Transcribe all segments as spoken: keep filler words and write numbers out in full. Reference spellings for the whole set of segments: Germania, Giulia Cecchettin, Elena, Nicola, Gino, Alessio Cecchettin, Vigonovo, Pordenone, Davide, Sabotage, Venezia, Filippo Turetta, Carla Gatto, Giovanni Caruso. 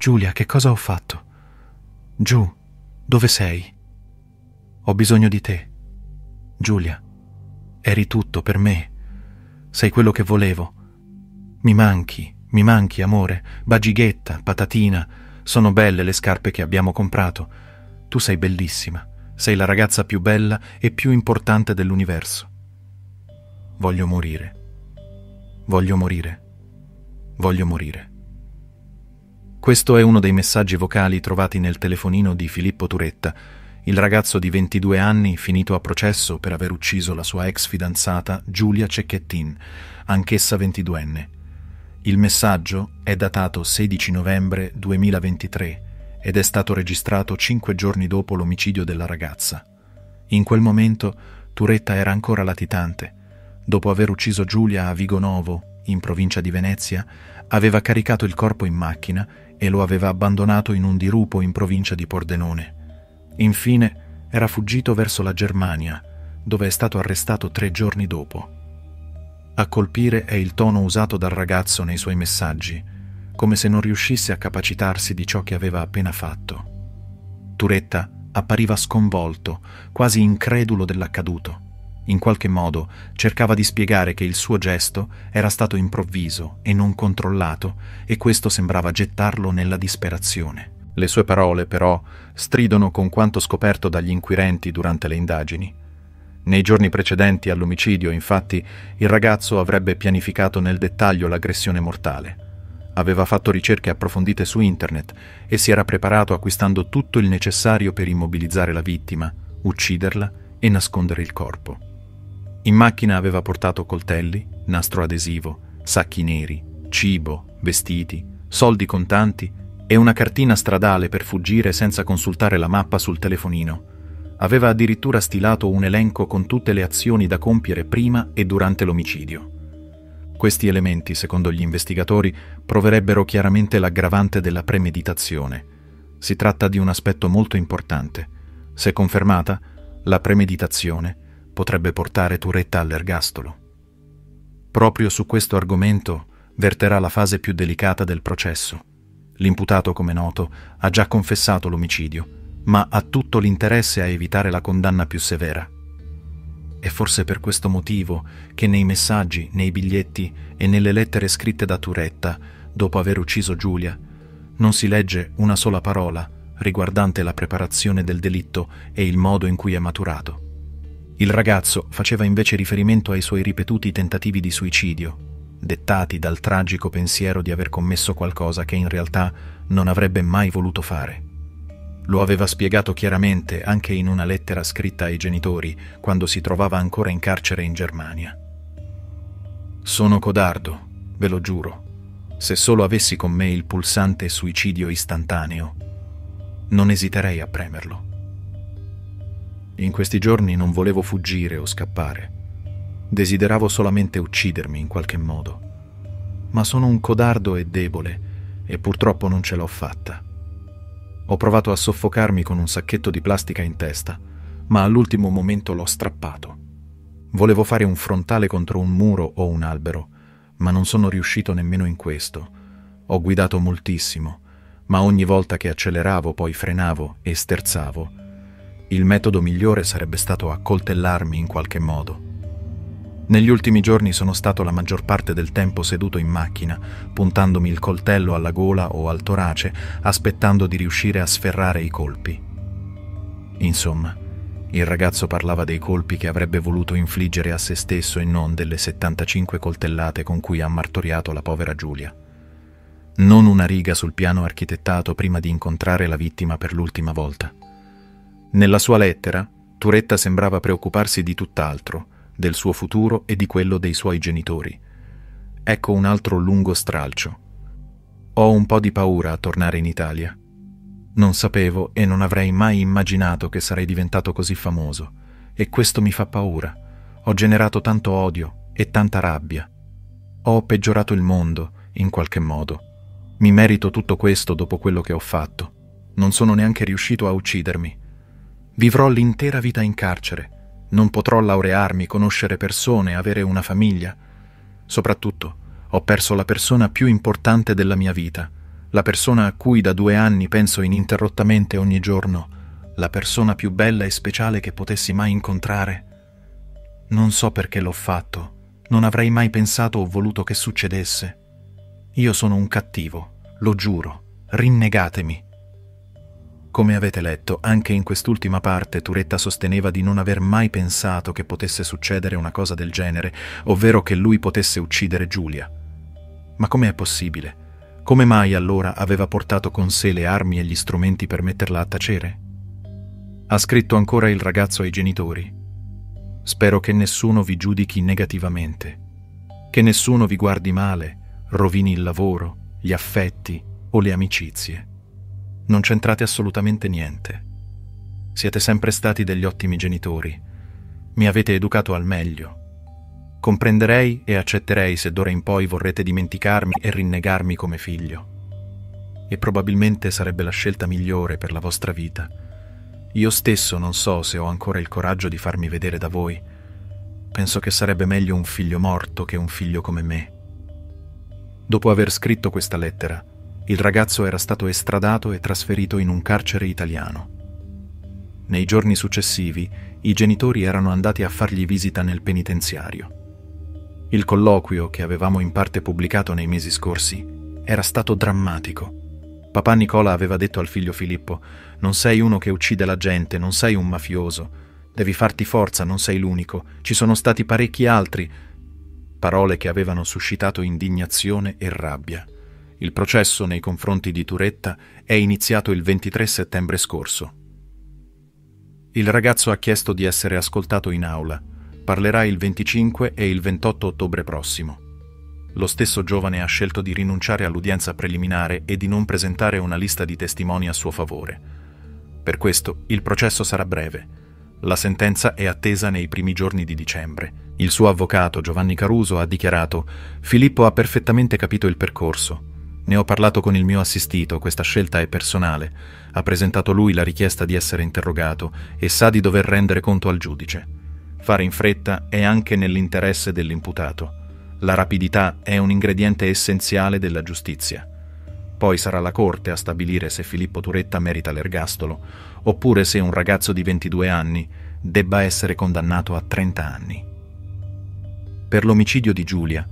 Giulia, che cosa ho fatto? Giù, dove sei? Ho bisogno di te. Giulia, eri tutto per me. Sei quello che volevo. Mi manchi, mi manchi, amore. Bagighetta, patatina. Sono belle le scarpe che abbiamo comprato. Tu sei bellissima. Sei la ragazza più bella e più importante dell'universo. Voglio morire. Voglio morire. Voglio morire. Questo è uno dei messaggi vocali trovati nel telefonino di Filippo Turetta, il ragazzo di ventidue anni finito a processo per aver ucciso la sua ex fidanzata Giulia Cecchettin, anch'essa ventiduenne. Il messaggio è datato sedici novembre duemilaventitré ed è stato registrato cinque giorni dopo l'omicidio della ragazza. In quel momento Turetta era ancora latitante. Dopo aver ucciso Giulia a Vigonovo, in provincia di Venezia, aveva caricato il corpo in macchina e lo aveva abbandonato in un dirupo in provincia di Pordenone. Infine era fuggito verso la Germania, dove è stato arrestato tre giorni dopo. A colpire è il tono usato dal ragazzo nei suoi messaggi, come se non riuscisse a capacitarsi di ciò che aveva appena fatto. Turetta appariva sconvolto, quasi incredulo dell'accaduto. In qualche modo cercava di spiegare che il suo gesto era stato improvviso e non controllato, e questo sembrava gettarlo nella disperazione. Le sue parole, però, stridono con quanto scoperto dagli inquirenti durante le indagini. Nei giorni precedenti all'omicidio, infatti, il ragazzo avrebbe pianificato nel dettaglio l'aggressione mortale. Aveva fatto ricerche approfondite su internet e si era preparato acquistando tutto il necessario per immobilizzare la vittima, ucciderla e nascondere il corpo. In macchina aveva portato coltelli, nastro adesivo, sacchi neri, cibo, vestiti, soldi contanti e una cartina stradale per fuggire senza consultare la mappa sul telefonino. Aveva addirittura stilato un elenco con tutte le azioni da compiere prima e durante l'omicidio. Questi elementi, secondo gli investigatori, proverebbero chiaramente l'aggravante della premeditazione. Si tratta di un aspetto molto importante. Se confermata, la premeditazione potrebbe portare Turetta all'ergastolo. Proprio su questo argomento verterà la fase più delicata del processo. L'imputato, come noto, ha già confessato l'omicidio, ma ha tutto l'interesse a evitare la condanna più severa. È forse per questo motivo che nei messaggi, nei biglietti e nelle lettere scritte da Turetta, dopo aver ucciso Giulia, non si legge una sola parola riguardante la preparazione del delitto e il modo in cui è maturato. Il ragazzo faceva invece riferimento ai suoi ripetuti tentativi di suicidio, dettati dal tragico pensiero di aver commesso qualcosa che in realtà non avrebbe mai voluto fare. Lo aveva spiegato chiaramente anche in una lettera scritta ai genitori quando si trovava ancora in carcere in Germania. «Sono codardo, ve lo giuro. Se solo avessi con me il pulsante suicidio istantaneo, non esiterei a premerlo. In questi giorni non volevo fuggire o scappare. Desideravo solamente uccidermi in qualche modo. Ma sono un codardo e debole e purtroppo non ce l'ho fatta. Ho provato a soffocarmi con un sacchetto di plastica in testa, ma all'ultimo momento l'ho strappato. Volevo fare un frontale contro un muro o un albero, ma non sono riuscito nemmeno in questo. Ho guidato moltissimo, ma ogni volta che acceleravo, poi frenavo e sterzavo. Il metodo migliore sarebbe stato accoltellarmi in qualche modo. Negli ultimi giorni sono stato la maggior parte del tempo seduto in macchina, puntandomi il coltello alla gola o al torace, aspettando di riuscire a sferrare i colpi. Insomma, il ragazzo parlava dei colpi che avrebbe voluto infliggere a se stesso e non delle settantacinque coltellate con cui ha martoriato la povera Giulia. Non una riga sul piano architettato prima di incontrare la vittima per l'ultima volta. Nella sua lettera, Turetta sembrava preoccuparsi di tutt'altro, del suo futuro e di quello dei suoi genitori. Ecco un altro lungo stralcio. Ho un po' di paura a tornare in Italia. Non sapevo e non avrei mai immaginato che sarei diventato così famoso, e questo mi fa paura. Ho generato tanto odio e tanta rabbia. Ho peggiorato il mondo, in qualche modo. Mi merito tutto questo dopo quello che ho fatto. Non sono neanche riuscito a uccidermi. Vivrò l'intera vita in carcere. Non potrò laurearmi, conoscere persone, avere una famiglia. Soprattutto, ho perso la persona più importante della mia vita, la persona a cui da due anni penso ininterrottamente ogni giorno, la persona più bella e speciale che potessi mai incontrare. Non so perché l'ho fatto, non avrei mai pensato o voluto che succedesse. Io sono un cattivo, lo giuro, rinnegatemi. Come avete letto, anche in quest'ultima parte Turetta sosteneva di non aver mai pensato che potesse succedere una cosa del genere, ovvero che lui potesse uccidere Giulia. Ma com'è possibile? Come mai allora aveva portato con sé le armi e gli strumenti per metterla a tacere? Ha scritto ancora il ragazzo ai genitori. Spero che nessuno vi giudichi negativamente, che nessuno vi guardi male, rovini il lavoro, gli affetti o le amicizie. Non c'entrate assolutamente niente. Siete sempre stati degli ottimi genitori. Mi avete educato al meglio. Comprenderei e accetterei se d'ora in poi vorrete dimenticarmi e rinnegarmi come figlio. E probabilmente sarebbe la scelta migliore per la vostra vita. Io stesso non so se ho ancora il coraggio di farmi vedere da voi. Penso che sarebbe meglio un figlio morto che un figlio come me. Dopo aver scritto questa lettera, il ragazzo era stato estradato e trasferito in un carcere italiano. Nei giorni successivi, i genitori erano andati a fargli visita nel penitenziario. Il colloquio, che avevamo in parte pubblicato nei mesi scorsi, era stato drammatico. Papà Nicola aveva detto al figlio Filippo: «Non sei uno che uccide la gente, non sei un mafioso, devi farti forza, non sei l'unico, ci sono stati parecchi altri», parole che avevano suscitato indignazione e rabbia. Il processo nei confronti di Turetta è iniziato il ventitré settembre scorso. Il ragazzo ha chiesto di essere ascoltato in aula. Parlerà il venticinque e il ventotto ottobre prossimo. Lo stesso giovane ha scelto di rinunciare all'udienza preliminare e di non presentare una lista di testimoni a suo favore. Per questo il processo sarà breve. La sentenza è attesa nei primi giorni di dicembre. Il suo avvocato Giovanni Caruso ha dichiarato: «Filippo ha perfettamente capito il percorso. Ne ho parlato con il mio assistito, questa scelta è personale, ha presentato lui la richiesta di essere interrogato e sa di dover rendere conto al giudice. Fare in fretta è anche nell'interesse dell'imputato. La rapidità è un ingrediente essenziale della giustizia. Poi sarà la Corte a stabilire se Filippo Turetta merita l'ergastolo, oppure se un ragazzo di ventidue anni debba essere condannato a trenta anni. Per l'omicidio di Giulia,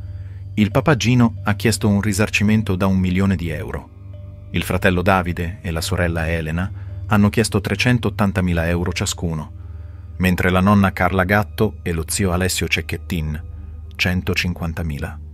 il papà Gino ha chiesto un risarcimento da un milione di euro. Il fratello Davide e la sorella Elena hanno chiesto trecentottantamila euro ciascuno, mentre la nonna Carla Gatto e lo zio Alessio Cecchettin centocinquantamila.